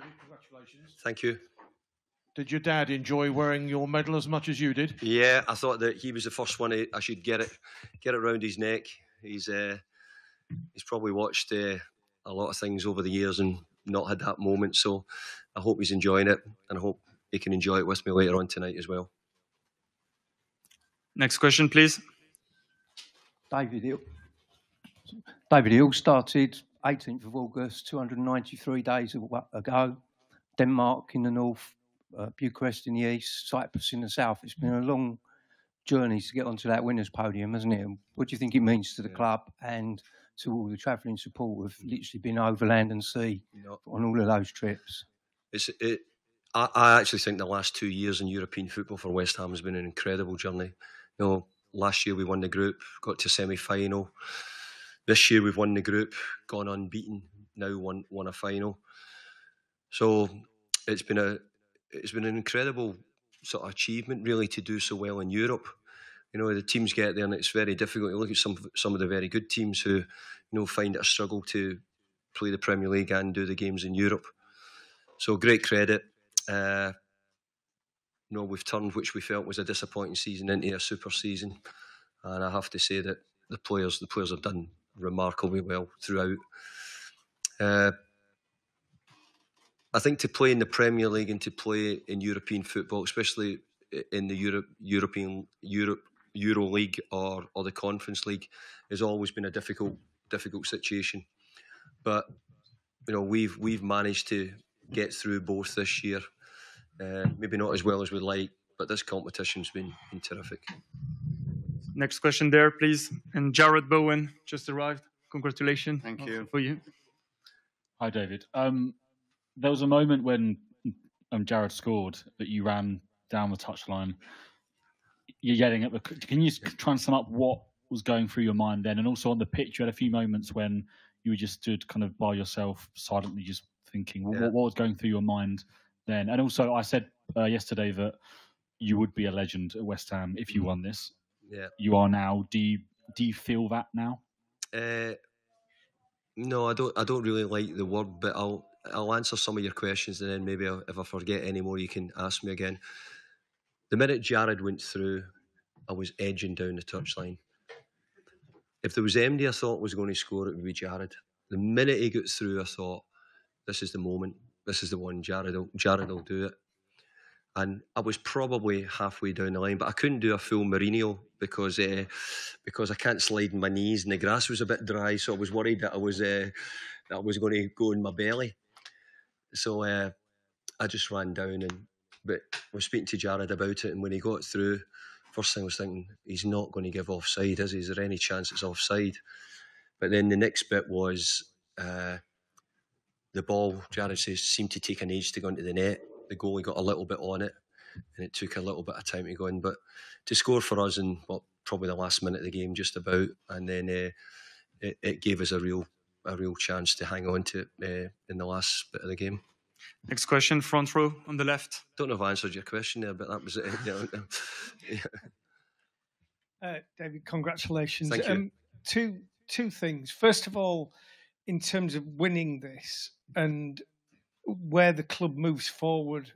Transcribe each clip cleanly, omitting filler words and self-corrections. David. Congratulations. Thank you. Did your dad enjoy wearing your medal as much as you did? Yeah, I thought that he was the first one. I should get it round his neck. He's probably watched a lot of things over the years and not had that moment. So I hope he's enjoying it, and I hope he can enjoy it with me later on tonight as well. Next question, please. David Hill. David Hill started 18th of August, 293 days ago. Denmark in the north, Bucharest in the east, Cyprus in the south. It's been a long journey to get onto that winners' podium, hasn't it? What do you think it means to the club and to all the travelling support who've literally been over land and sea on all of those trips? I actually think the last 2 years in European football for West Ham has been an incredible journey. You know, last year we won the group, got to semi-final. This year we've won the group, gone unbeaten, now won a final. So it's been an incredible sort of achievement, really, to do so well in Europe. You know, the teams get there and it's very difficult. You look at some of the very good teams who, you know, find it a struggle to play the Premier League and do the games in Europe. So great credit. You know, we've turned which we felt was a disappointing season into a super season, and I have to say that the players have done remarkably well throughout. I think to play in the Premier League and to play in European football, especially in the Euro League or the Conference League, has always been a difficult situation. But you know, we've managed to get through both this year. Maybe not as well as we'd like, but this competition's been terrific. Next question there, please. And Jarrod Bowen just arrived. Congratulations. Thank you. For you. Hi, David. There was a moment when Jarrod scored that you ran down the touchline. You're yelling at the... Can you try and sum up what was going through your mind then? And also on the pitch, you had a few moments when you just stood kind of by yourself, silently just thinking. What was going through your mind then? And also, I said yesterday that you would be a legend at West Ham if you won this. Yeah, you are now. Do you feel that now? No, I don't really like the word, but I'll answer some of your questions, and then maybe if I forget any more, you can ask me again. The minute Jarrod went through, I was edging down the touchline. If there was anybody I thought was going to score, it would be Jarrod. The minute he got through, I thought, this is the moment. This is the one. Jarrod will do it. And I was probably halfway down the line, but I couldn't do a full Mourinho because I can't slide on my knees, and the grass was a bit dry, so I was worried that I was going to go in my belly. So I just ran down, but I was speaking to Jarrod about it, and when he got through, first thing I was thinking, he's not going to give offside, is he? Is there any chance it's offside? But then the next bit was the ball, Jarrod says, seemed to take an age to go into the net. The goalie got a little bit on it, and it took a little bit of time to go in. But to score for us in probably the last minute of the game, just about, and then it gave us a real chance to hang on to it in the last bit of the game. Next question, front row on the left. Don't know if I answered your question there, but that was it. David, congratulations. Thank you. Two things. First of all, in terms of winning this and where the club moves forward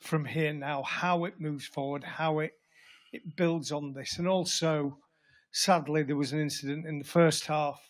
from here now, how it moves forward, how it builds on this. And also, sadly, there was an incident in the first half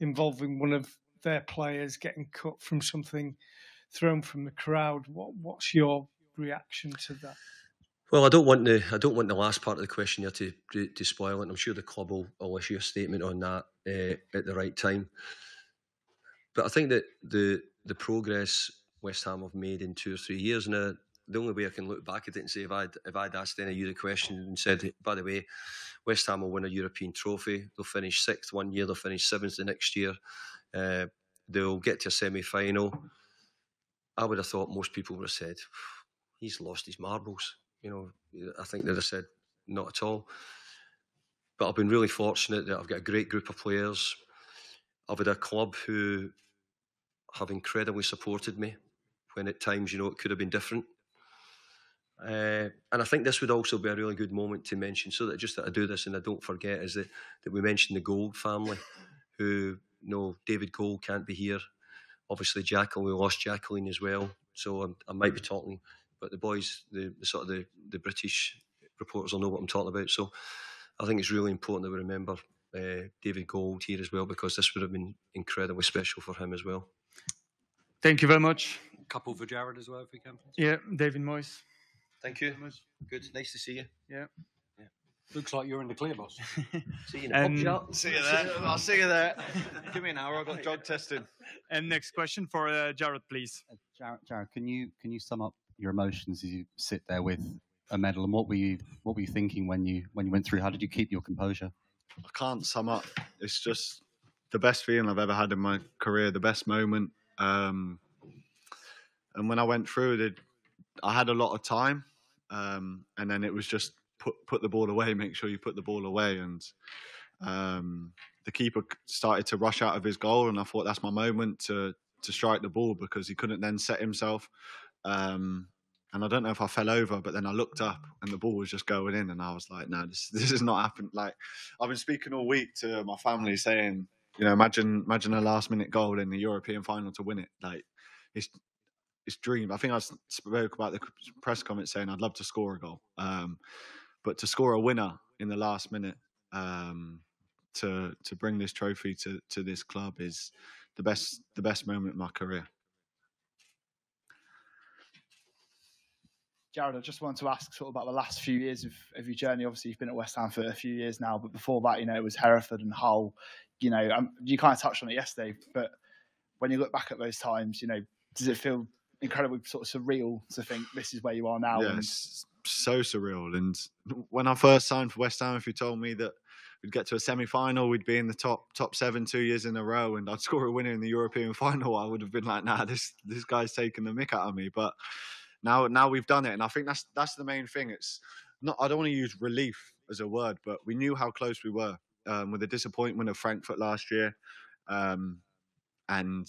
involving one of their players getting cut from something thrown from the crowd. What's your reaction to that? Well, I don't want the last part of the question here to spoil it. I'm sure the club will issue a statement on that at the right time. But I think that the progress West Ham have made in 2 or 3 years now, the only way I can look back at it and say, if I'd asked any of you the question and said, by the way, West Ham will win a European trophy, they'll finish 6th 1 year, they'll finish 7th the next year, they'll get to a semi-final, I would have thought most people would have said, he's lost his marbles. You know, I think they'd have said, not at all. But I've been really fortunate that I've got a great group of players. I've had a club who have incredibly supported me when at times, you know, it could have been different. And I think this would also be a really good moment to mention, so that just that I do this and I don't forget, is that we mentioned the Gold family, who, you know, David Gold can't be here, obviously Jacqueline, we lost Jacqueline as well. So I might be talking, but the boys, the British reporters will know what I'm talking about. So I think it's really important that we remember David Gold here as well, because this would have been incredibly special for him as well. Thank you very much. A couple for Jarrod as well, if we can. Yeah, David Moyes. Thank you. Good. Nice to see you. Yeah. Yeah. Looks like you're in the clear, boss. See you in the pub shop. See you there. I'll see you there. Give me an hour. I've got drug testing. And next question for Jarrod, please. Jarrod, can you sum up your emotions as you sit there with a medal, and what were you thinking when you went through? How did you keep your composure? I can't sum up. It's just the best feeling I've ever had in my career, the best moment. And when I went through it, I had a lot of time, and then it was just put the ball away. Make sure you put the ball away, and the keeper started to rush out of his goal, and I thought that's my moment to strike the ball, because he couldn't then set himself. And I don't know if I fell over, but then I looked up and the ball was just going in, and I was like, no, this is not happening. Like, I've been speaking all week to my family saying, you know, imagine a last-minute goal in the European final to win it. Like, it's dream. I think I spoke about the press comments saying I'd love to score a goal, but to score a winner in the last minute, to bring this trophy to this club is the best moment of my career. Jarrod, I just want to ask sort of about the last few years of your journey. Obviously, you've been at West Ham for a few years now, but before that, you know, it was Hereford and Hull. You know, you kind of touched on it yesterday, but when you look back at those times, you know, does it feel incredibly sort of surreal to think this is where you are now? Yeah, it's so surreal. And when I first signed for West Ham, if you told me that we'd get to a semi-final, we'd be in the top 7 2 years in a row, and I'd score a winner in the European final, I would have been like, nah, this guy's taking the mick out of me. But Now we've done it, and I think that's the main thing. It's not, I don't want to use relief as a word, but we knew how close we were, with the disappointment of Frankfurt last year, and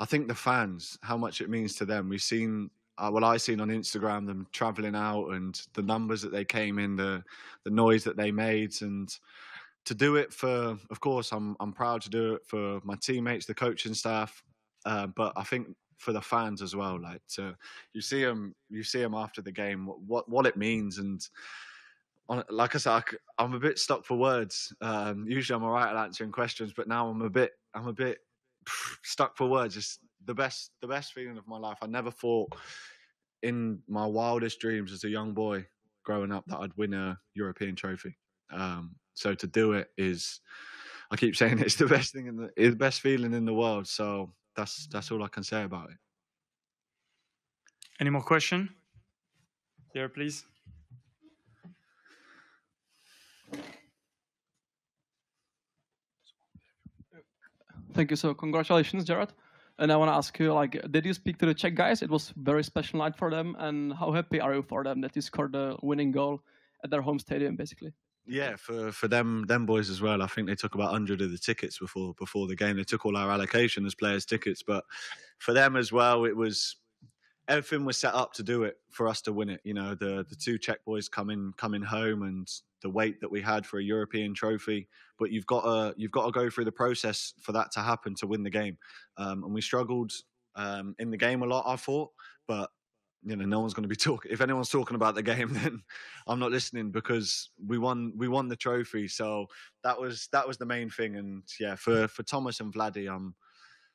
I think the fans, how much it means to them. We've seen, well, I've seen on Instagram them travelling out and the numbers that they came in, the noise that they made, and to do it for, of course, I'm proud to do it for my teammates, the coaching staff, but I think for the fans as well, like, you see them after the game, what it means. And like I said, I'm a bit stuck for words. Usually I'm all right at answering questions, but now I'm a bit stuck for words. It's the best feeling of my life. I never thought in my wildest dreams as a young boy growing up that I'd win a European trophy. So to do it is, I keep saying it's the best thing the best feeling in the world. So that's all I can say about it. Any more question? There, please. Thank you. So congratulations, Jarrod. And I want to ask you, like, did you speak to the Czech guys? It was a very special night for them. And how happy are you for them that you scored the winning goal at their home stadium, basically? Yeah, for them boys as well. I think they took about 100 of the tickets before the game. They took all our allocation as players' tickets, but for them as well, it was, everything was set up to do it, for us to win it. You know, the two Czech boys coming home, and the weight that we had for a European trophy. But you've got to go through the process for that to happen, to win the game. And we struggled in the game a lot, I thought, but, you know, no one's going to be talking. If anyone's talking about the game, then I'm not listening, because we won the trophy. So that was the main thing. And yeah, for Thomas and Vladdy, I'm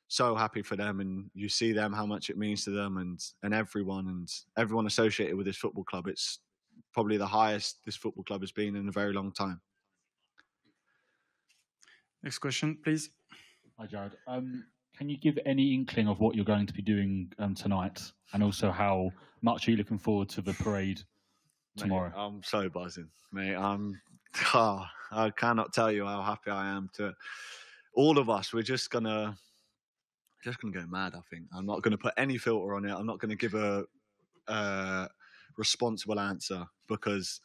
so happy for them. And you see them, how much it means to them, and everyone associated with this football club. It's probably the highest this football club has been in a very long time. Next question, please. Hi, Jarrod. Can you give any inkling of what you're going to be doing tonight, and also how much are you looking forward to the parade tomorrow? Mate, I'm so buzzing, mate. I cannot tell you how happy I am. To all of us, we're just gonna go mad. I think I'm not gonna put any filter on it. I'm not gonna give a responsible answer, because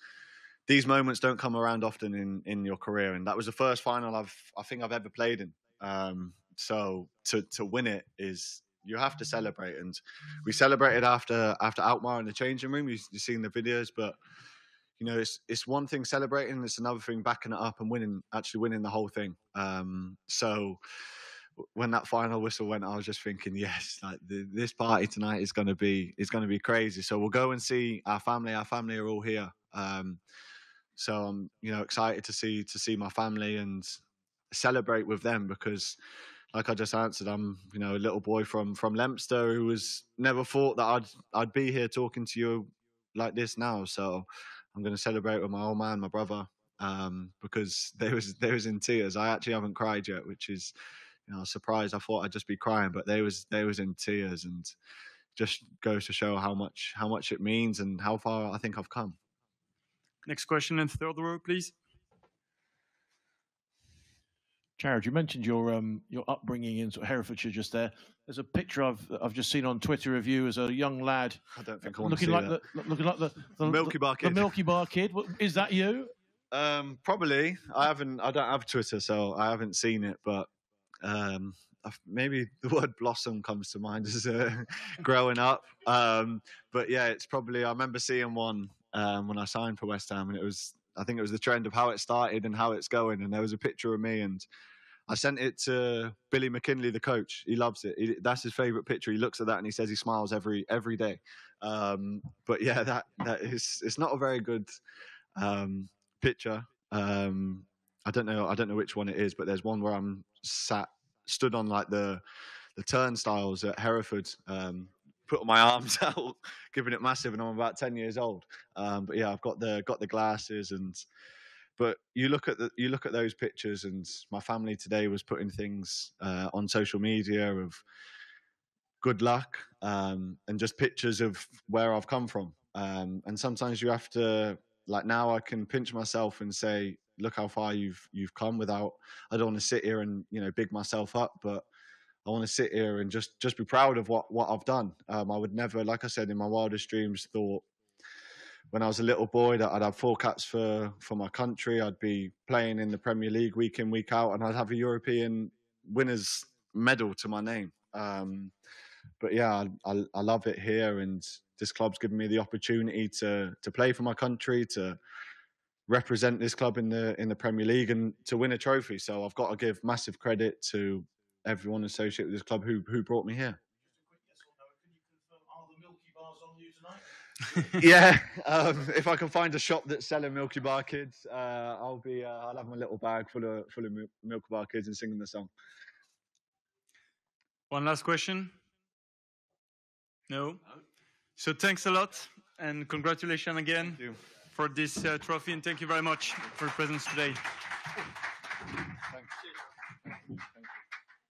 these moments don't come around often in your career, and that was the first final I think I've ever played in. So to win it is, you have to celebrate, and we celebrated after Alkmaar in the changing room. You've seen the videos, but you know, it's one thing celebrating, it's another thing backing it up and winning the whole thing. So when that final whistle went, I was just thinking, yes, like this party tonight is going to be crazy. So we'll go and see our family. Our family are all here, so I'm excited to see my family and celebrate with them, because like I just answered, I'm a little boy from Lempster who was never thought that I'd be here talking to you like this now. So I'm going to celebrate with my old man, my brother, because they was in tears. I actually haven't cried yet, which is surprised. I thought I'd just be crying, but they was in tears, and just goes to show how much it means and how far I think I've come. Next question in third row, please. Jarrod, you mentioned your upbringing in sort of Herefordshire just there. There's a picture I've just seen on Twitter of you as a young lad. I don't think I want to see that. Looking like the Milky Bar kid. The Milky Bar kid. Is that you? Probably. I don't have Twitter, so I haven't seen it. But maybe the word blossom comes to mind as growing up. But yeah, it's probably. I remember seeing one when I signed for West Ham, and it was. I think it was the trend of how it started and how it's going. And there was a picture of me, and I sent it to Billy McKinley, the coach. He loves it. That's his favourite picture. He looks at that and he says he smiles every day. But yeah, it's not a very good picture. I don't know which one it is, but there's one where I'm stood on like the turnstiles at Hereford. Put my arms out, giving it massive, and I'm about 10 years old. But yeah, I've got the glasses, but you look at those pictures, and my family today was putting things on social media of good luck and just pictures of where I've come from. And sometimes you have to, like now I can pinch myself and say, look how far you've come. Without, I don't want to sit here and big myself up, but I want to sit here and just be proud of what I've done. I would never, like I said, in my wildest dreams thought when I was a little boy that I'd have four caps for my country. I'd be playing in the Premier League week in, week out, and I'd have a European winners medal to my name. But yeah, I love it here, and this club's given me the opportunity to play for my country, to represent this club in the Premier League, and to win a trophy. So I've got to give massive credit to everyone associated with this club who brought me here. Are the Milky Bars on you tonight? Yeah, if I can find a shop that's selling Milky Bar Kids, I'll have my little bag full of Milky Bar Kids and singing the song. One last question. No. So thanks a lot, and congratulations again for this trophy, and thank you very much for your presence today. Thanks.